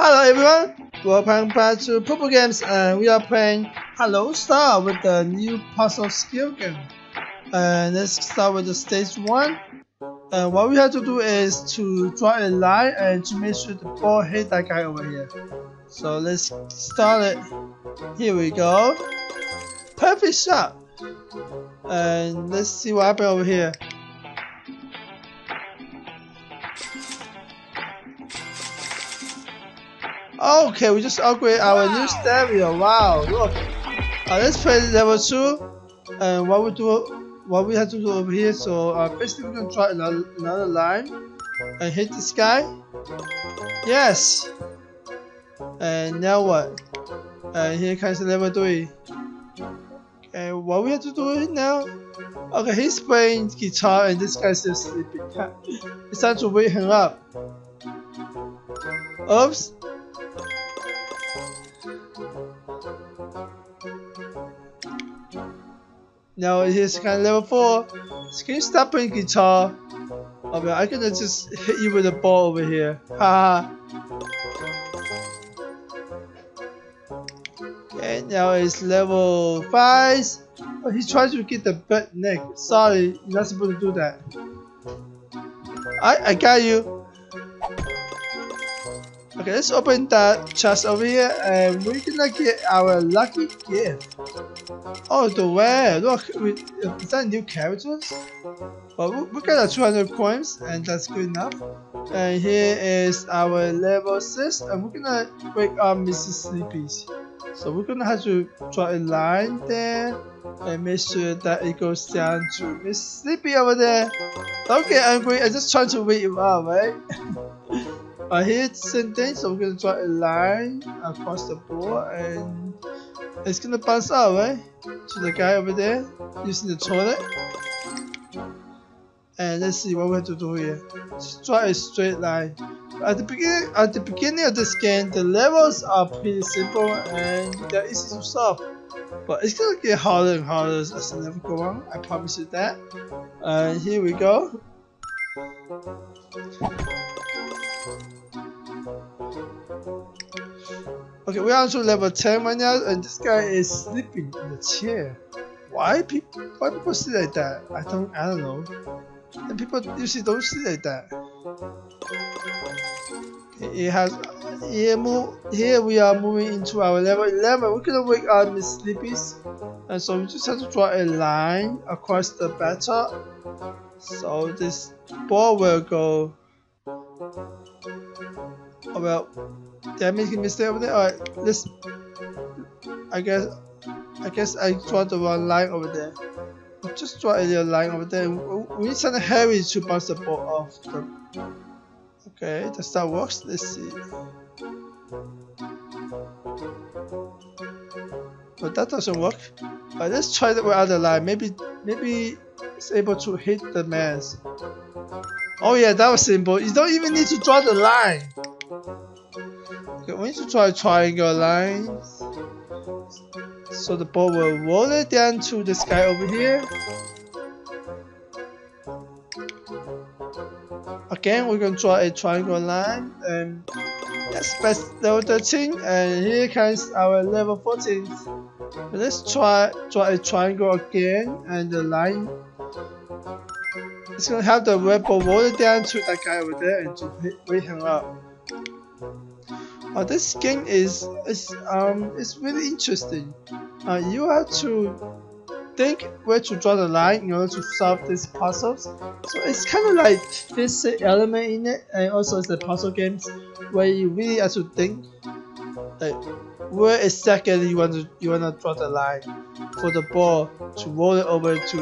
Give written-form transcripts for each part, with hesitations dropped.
Hello everyone, welcome back to Pupu games, and we are playing Hello Stars with the new puzzle skill game. And let's start with the stage 1. And what we have to do is to draw a line and to make sure the ball hit that guy over here. So let's start it. Here we go. Perfect shot. And let's see what happens over here. Okay, we just upgrade our new stereo. Wow, look. Let's play level 2. And what we have to do over here. So basically, we're gonna try another line and hit this guy. Yes. And now what? And here comes level 3. Okay, what we have to do now? Okay, he's playing guitar and this guy's still sleeping. It's time to wake him up. Oops. Now here's kind of level 4. Can you stop playing guitar? Oh man, I could just hit you with a ball over here. Haha. Okay, now it's level 5. Oh, he tried to get the butt neck. Sorry, you're not supposed to do that. I got you. Okay, let's open that chest over here and we're gonna get our lucky gift. Oh, the way, look, is that new characters? Well, we got our 200 coins and that's good enough. And here is our level 6 and we're gonna wake up Mrs. Sleepy. So we're gonna have to draw a line there and make sure that it goes down to Miss Sleepy over there. Don't get angry, I'm just trying to wake him up, right? Here it's the same thing, so we're gonna draw a line across the board and it's gonna bounce out, right? To the guy over there using the toilet. And let's see what we have to do here. Just draw a straight line. At the beginning of this game, the levels are pretty simple and they're easy to solve. But it's gonna get harder and harder as the level goes on, I promise you that. And here we go. Okay, we're on to level 10 right now, and this guy is sleeping in the chair. Why people sleep like that? I don't know. And people usually don't sleep like that. Okay, here we are moving into our level 11. We're gonna wake up Miss Sleepy, and so we just have to draw a line across the battle. So this ball will go. Oh well, did I make a mistake over there? Alright, let's. I guess I draw the wrong line over there. I'll just draw a little line over there. We need something heavy to bounce the ball off. Okay, does that work? Let's see. But that doesn't work. Alright, let's try the other line. Maybe it's able to hit the man. Oh yeah, that was simple. You don't even need to draw the line. Okay, we need to draw a triangle line. So the ball will roll it down to this guy over here. Again, we're going to draw a triangle line. That's best level 13. And here comes our level 14. Let's draw a triangle again and the line. It's gonna have the red ball roll it down to that guy over there and to wake him up. Oh, this game is really interesting. You have to think where to draw the line in order to solve these puzzles. So it's kind of like this element in it, and also it's the puzzle games where you really have to think like where exactly you wanna draw the line for the ball to roll it over to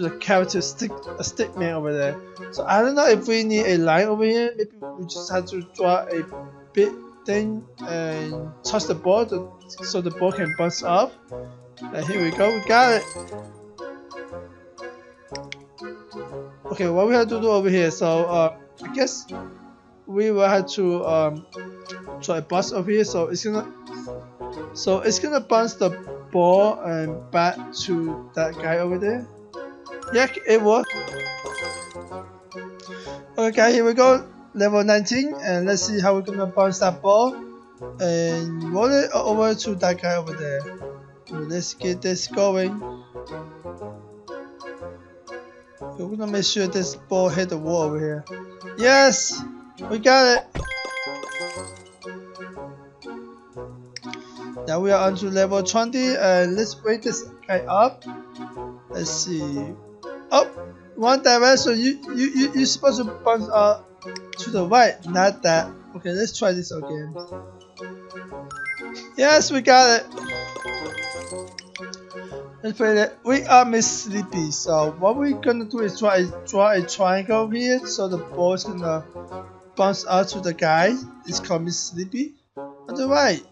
the character stick man over there. So I don't know if we need a line over here. Maybe we just have to draw a big thing and touch the ball so the ball can bounce off. And here we go, we got it. Okay, what we have to do over here? So I guess we will have to try a bounce over here. So it's gonna bounce the ball and back to that guy over there. Yeah, it worked. Okay, here we go. level 19, and let's see how we're gonna bounce that ball and roll it over to that guy over there. So let's get this going. So we're gonna make sure this ball hit the wall over here. Yes, we got it. Now we are on to level 20, and let's wake this guy up. Let's see. Oh, one direction. You're supposed to bounce to the right, not that. Okay, let's try this again. Yes, we got it. Let's play that. We are Miss Sleepy. So what we're gonna do is draw a triangle here, so the ball is gonna bounce out to the guy. It's called Miss Sleepy on the right.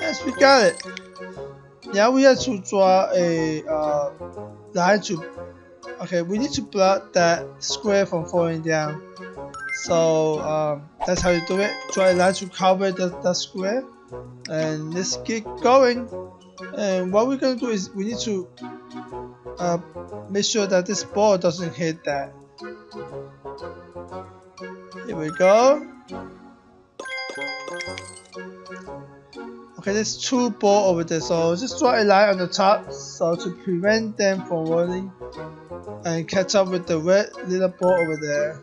Yes, we got it. Now we have to draw a line to. Okay, we need to block that square from falling down. So that's how you do it. Draw a line to cover that square, and let's get going. And what we're gonna do is we need to make sure that this ball doesn't hit that. Here we go. Okay, there's two balls over there, so just draw a line on the top, so to prevent them from rolling and catch up with the red little ball over there.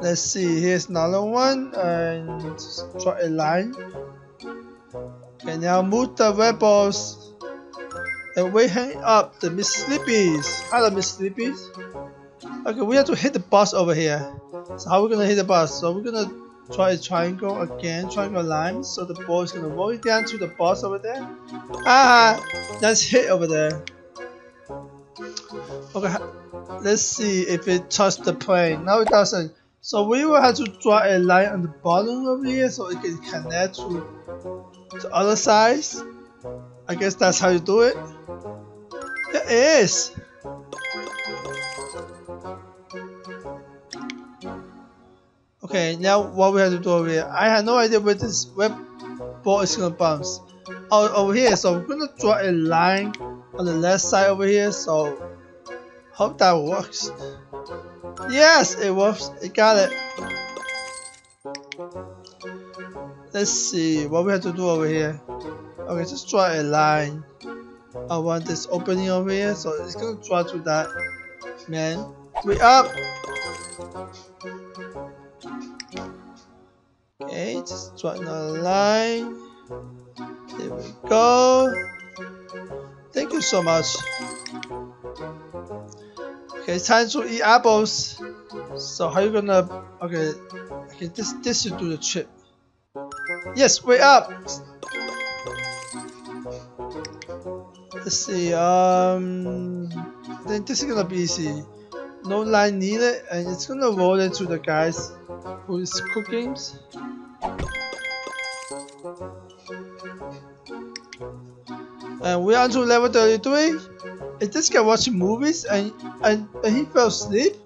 Let's see, here's another one, and just draw a line. Okay, now move the red balls, and we hang up the Miss Sleepies. Hello, Miss Sleepies. Okay, we have to hit the boss over here. So how we're gonna hit the boss? So we're gonna try a triangle again, triangle line. So the ball is gonna roll it down to the boss over there. Ah, that's hit over there. Okay, let's see if it touched the plane. No, it doesn't. So we will have to draw a line on the bottom over here, so it can connect to the other sides. I guess that's how you do it. There it is. Okay, now what we have to do over here, I have no idea where this web ball is gonna bounce. Oh, over here, so we're gonna draw a line on the left side over here, so hope that works. Yes, it works, it got it. Let's see what we have to do over here. Okay, just draw a line. I want this opening over here, so it's gonna draw to that man. We up. Okay, just draw another line. There we go. Thank you so much. Okay, it's time to eat apples. So how you gonna? Okay, this should do the trick. Yes, way up. Let's see. I think this is gonna be easy. No line needed, and it's gonna roll it to the guys who is cooking. And we're on to level 33. Is this guy watching movies and he fell asleep?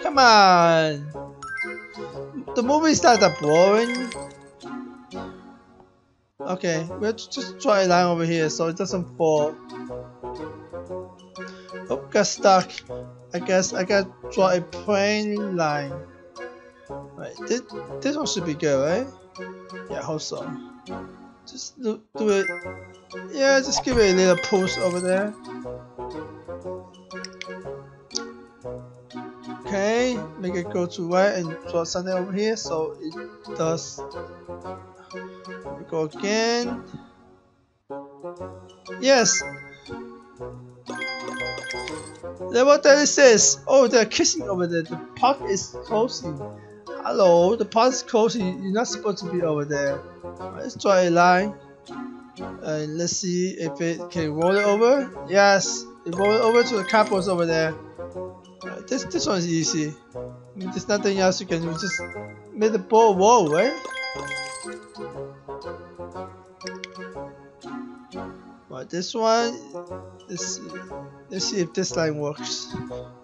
Come on! The movie is not that boring. Okay, we'll just draw a line over here so it doesn't fall. Oh, got stuck. I guess I gotta draw a plain line. Right, this one should be good, right? Yeah, I hope so. Just do it. Yeah, just give it a little push over there. Okay, make it go to right and draw something over here so it does. Here we go again. Yes! Level 36. Oh, they're kissing over there. The park is closing. Hello, the park is closing. You're not supposed to be over there. Let's draw a line. And let's see if it can roll it over. Yes, it rolled over to the cardboard over there. This one's easy. I mean, there's nothing else you can do. Just make the ball roll, right? Right, this one. Let's see if this line works.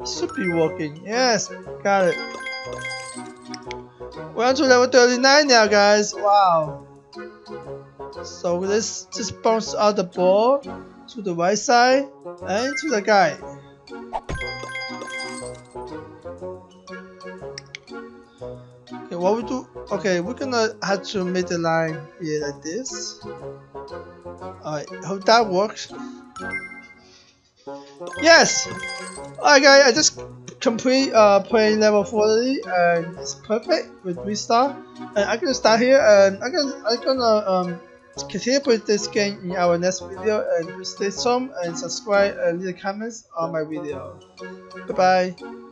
It should be working. Yes, got it. We're on to level 39 now, guys. Wow. So let's just bounce out the ball to the right side, and to the guy. Okay, what we do? Okay, we're gonna have to make the line here like this. Alright, hope that works. Yes! Alright guys, I just complete playing level 40 and it's perfect with 3 stars. And I'm gonna start here and I'm gonna continue with this game in our next video, and stay tuned and subscribe and leave comments on my video. Bye bye.